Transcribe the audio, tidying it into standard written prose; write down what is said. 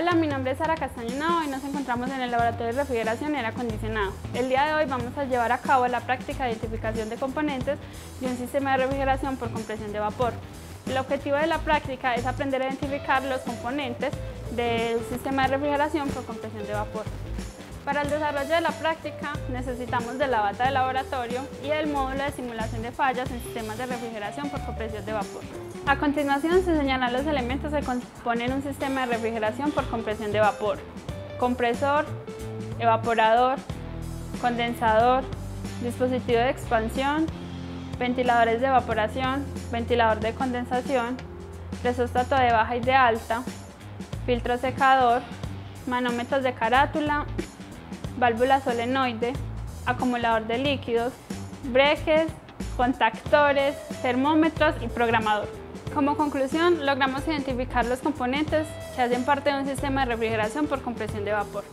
Hola, mi nombre es Sara Castañeda y nos encontramos en el Laboratorio de Refrigeración y Aire Acondicionado. El día de hoy vamos a llevar a cabo la práctica de identificación de componentes de un sistema de refrigeración por compresión de vapor. El objetivo de la práctica es aprender a identificar los componentes del sistema de refrigeración por compresión de vapor. Para el desarrollo de la práctica necesitamos de la bata de laboratorio y del módulo de simulación de fallas en sistemas de refrigeración por compresión de vapor. A continuación se señalan los elementos que componen un sistema de refrigeración por compresión de vapor: compresor, evaporador, condensador, dispositivo de expansión, ventiladores de evaporación, ventilador de condensación, resóstato de baja y de alta, filtro secador, manómetros de carátula, válvula solenoide, acumulador de líquidos, breques, contactores, termómetros y programador. Como conclusión, logramos identificar los componentes que hacen parte de un sistema de refrigeración por compresión de vapor.